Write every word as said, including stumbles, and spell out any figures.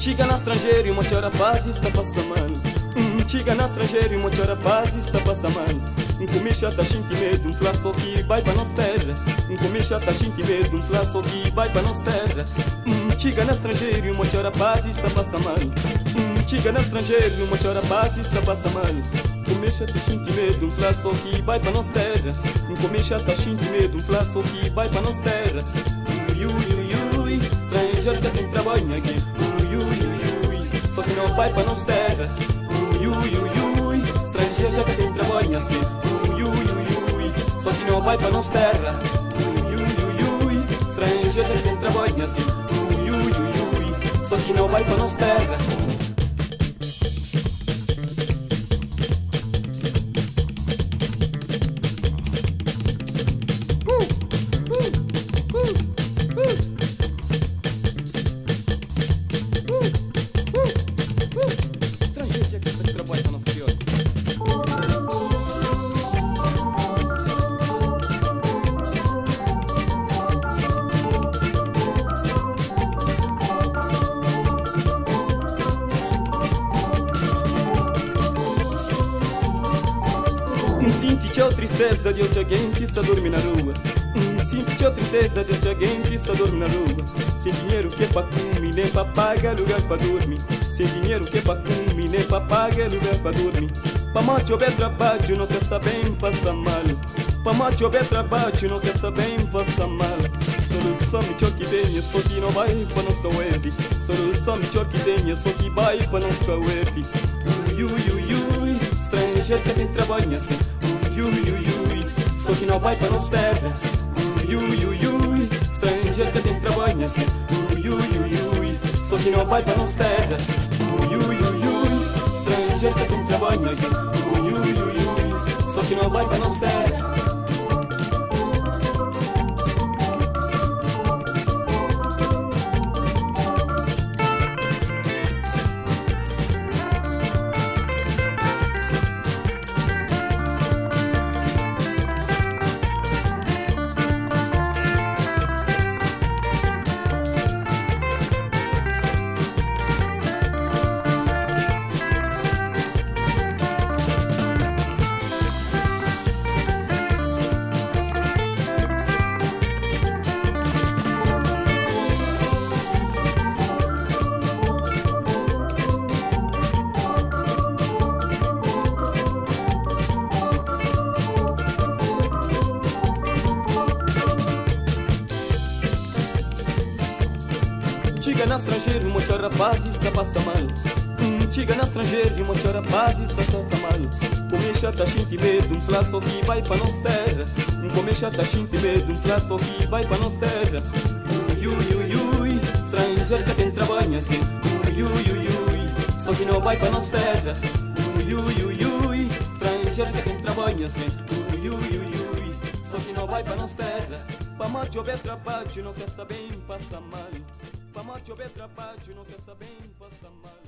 Tigana estrangeiro e uma te ora paz está passando mano. Tigana estrangeiro e uma te ora paz está passando mano. Um comicha tá xinti medo, um flaço que vai para nossa terra. Um comicha tá xinti medo, um flaço que vai para nossa terra. Tigana estrangeiro e uma te ora paz está passando mano. Tigana estrangeiro e uma te ora paz está passando mano. Começa a sentir medo, um flaço que vai para nossa terra. Começa a sentir medo, um flaço que vai para nossa terra. Ui, ui, ui, ui, estrangeiro que tem trabalho aqui. Ui, ui, ui, ui, só que não vai para nossa terra. Ui, ui, ui, ui, estrangeiro que tem trabalho aqui. Ui, ui, ui, ui, só que não vai para nossa terra. Ui, ui, ui, ui, estrangeiro que tem trabalho aqui. Ui, ui, ui, ui, só que não vai para nossa terra. Tristeza de alguém que só dorme na rua. Sinto a tristeza de alguém que só dorme na rua. Sem dinheiro que é pra comer, nem pra pagar lugar pra dormir. Sem dinheiro que é pra comer, nem pra pagar lugar pra dormir. Pra macho bem trabalho, não testa bem, passa mal. Pra macho bem trabalho, não testa bem, passa mal. Solução me choque denha, só que não vai pra nos cauete. Solução me choque denha, só que vai pra nos cauete. Ui, ui, ui, ui, estrangeiro que tem trabalho assim. Ui, ui, ui, só que não vai para nossa terra. Ui, ui, ui, estrangeiro que tem trabalho assim. Ui, ui, ui, só que não vai para nossa terra. Ui, ui, estrangeiro que tem trabalho assim. Ui, ui, só que não vai para nossa terra. Rapaz está passando mal. Chega na estrangeira e uma chora paz está passando mal. Começa a sentir medo, um flaço que vai para nossa terra. Começa a sentir medo, um flaço que vai para nossa terra. Ui, ui, ui, estrangeiro que tem trabalho assim. Ui, ui, ui, só que não vai para nossa terra. Ui, ui, ui, estrangeiro que tem trabalho assim. Ui, ui, ui, só que não vai para nossa terra. Para macho bem trabalho, não quer estar bem, passa mal. Para macho bem trabalho, não quer saber, passa mal.